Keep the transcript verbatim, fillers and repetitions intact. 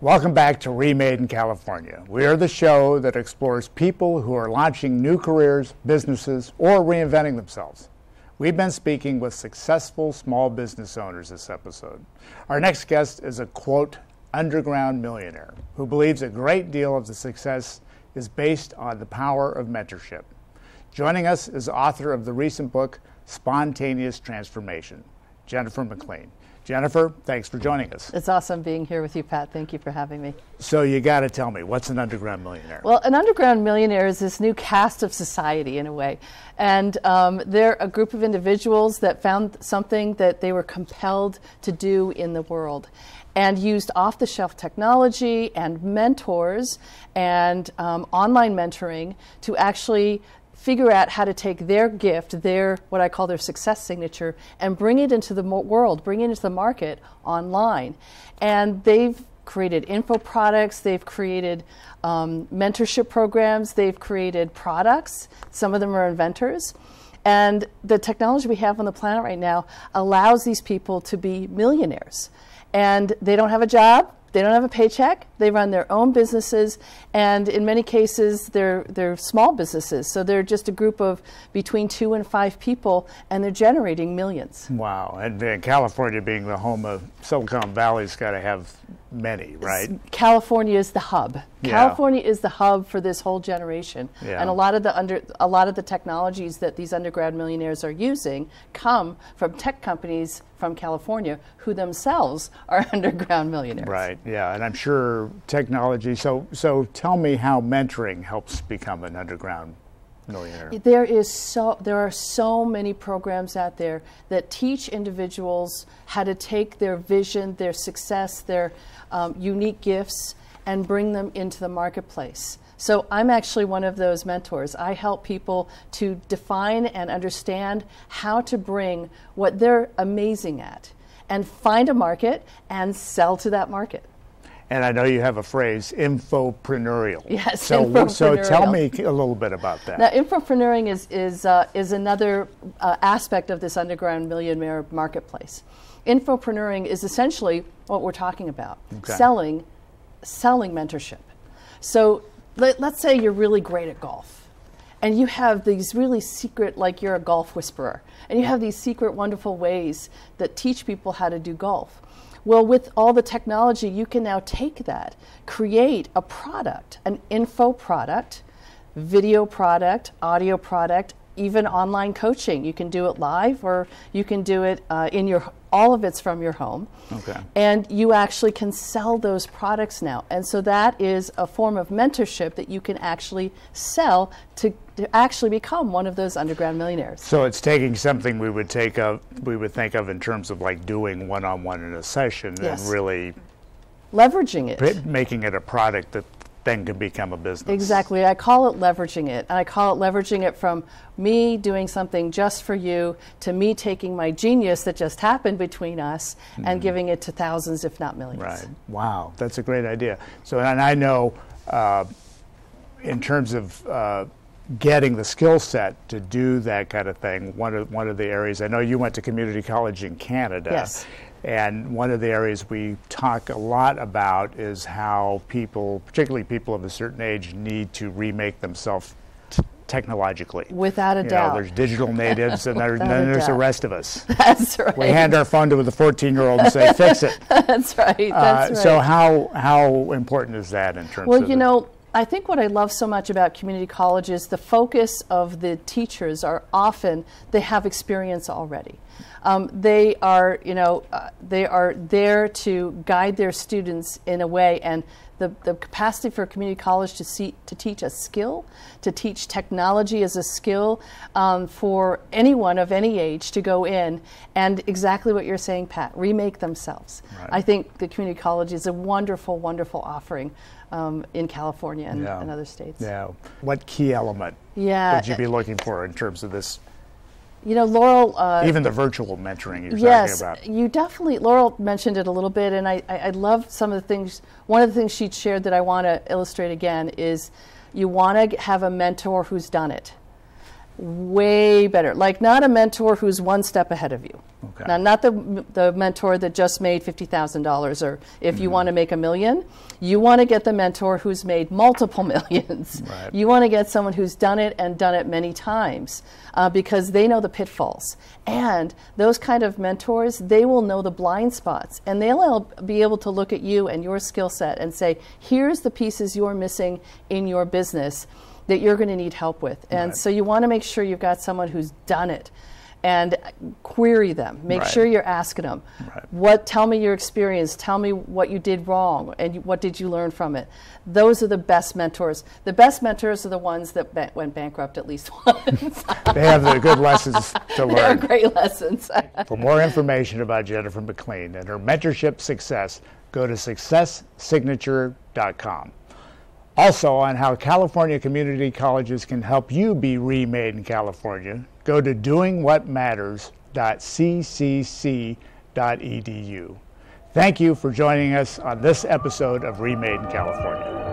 Welcome back to Remade in California. We are the show that explores people who are launching new careers, businesses, or reinventing themselves. We've been speaking with successful small business owners this episode. Our next guest is a, quote, underground millionaire who believes a great deal of the success is based on the power of mentorship. Joining us is author of the recent book, Spontaneous Transformation, Jennifer McLean. Jennifer, thanks for joining us. It's awesome being here with you, Pat. Thank you for having me. So you got to tell me, what's an underground millionaire? Well, an underground millionaire is this new caste of society, in a way. And um, they're a group of individuals that found something that they were compelled to do in the world and used off-the-shelf technology and mentors and um, online mentoring to actually figure out how to take their gift, their, what I call their success signature, and bring it into the world, bring it into the market online. And they've created info products, they've created um, mentorship programs, they've created products. Some of them are inventors. And the technology we have on the planet right now allows these people to be millionaires. And they don't have a job. They don't have a paycheck. They run their own businesses, and in many cases, they're, they're small businesses. So they're just a group of between two and five people, and they're generating millions. Wow. And, and California being the home of Silicon Valley's got to have many, right? California is the hub. Yeah. California is the hub for this whole generation. Yeah. And a lot of the under, a lot of the technologies that these underground millionaires are using come from tech companies from California who themselves are underground millionaires. Right. Yeah. And I'm sure technology. So, so tell me how mentoring helps become an underground millionaire. There is so there are so many programs out there that teach individuals how to take their vision, their success, their um, unique gifts, and bring them into the marketplace. So I'm actually one of those mentors. I help people to define and understand how to bring what they're amazing at and find a market and sell to that market. And I know you have a phrase, infopreneurial. Yes, so, infopreneurial. So tell me a little bit about that. Now, infopreneuring is, is, uh, is another uh, aspect of this underground millionaire marketplace. Infopreneuring is essentially what we're talking about, okay. selling selling mentorship. So let, let's say you're really great at golf and you have these really secret, like you're a golf whisperer, and you have these secret wonderful ways that teach people how to do golf. Well, with all the technology, you can now take that, create a product, an info product, video product, audio product, even online coaching. You can do it live, or you can do it uh, in your, all of it's from your home. Okay. And you actually can sell those products now. And so that is a form of mentorship that you can actually sell to, to actually become one of those underground millionaires. So it's taking something we would take of, we would think of in terms of like doing one-on-one in a session, yes, and really leveraging it, making it a product that then can become a business. Exactly. I call it leveraging it. And I call it leveraging it from me doing something just for you to me taking my genius that just happened between us, mm-hmm, and giving it to thousands, if not millions. Right. Wow. That's a great idea. So, and I know uh, in terms of uh, getting the skill set to do that kind of thing, one of, one of the areas, I know you went to community college in Canada. Yes. And one of the areas we talk a lot about is how people, particularly people of a certain age, need to remake themselves technologically. Without a you doubt. Know, there's digital natives and there, then there's doubt. the rest of us. That's right. We hand our phone to the fourteen-year-old and say, fix it. That's right. That's uh, right. So how, how important is that in terms well, of... Well, you know, I think what I love so much about community college is the focus of the teachers are often, they have experience already. Um, they are, you know, uh, they are there to guide their students in a way, and the, the capacity for community college to see, to teach a skill, to teach technology as a skill, um, for anyone of any age to go in and exactly what you're saying, Pat, remake themselves. Right. I think the community college is a wonderful, wonderful offering um, in California and, yeah, and other states. Yeah. What key element yeah. would you be looking for in terms of this? You know, Laurel... Uh, Even the virtual mentoring you're yes, talking about. Yes, you definitely... Laurel mentioned it a little bit, and I, I, I love some of the things... One of the things she shared that I want to illustrate again is you want to have a mentor who's done it. way better. Like, not a mentor who's one step ahead of you. Okay. Now, not the, the mentor that just made fifty thousand dollars, or if mm-hmm. you want to make a million, you want to get the mentor who's made multiple millions. Right. You want to get someone who's done it and done it many times, uh, because they know the pitfalls. And those kind of mentors, they will know the blind spots, and they'll be able to look at you and your skill set and say, here's the pieces you're missing in your business that you're going to need help with. And right. so you want to make sure you've got someone who's done it, and query them. Make right. sure you're asking them, right. what, tell me your experience, tell me what you did wrong, and what did you learn from it. Those are the best mentors. The best mentors are the ones that ba went bankrupt at least once. They have the good lessons to learn. They're great lessons. For more information about Jennifer McLean and her mentorship success, go to success signature dot com. Also, on how California community colleges can help you be remade in California, go to doing what matters dot c c c dot e d u. Thank you for joining us on this episode of Remade in California.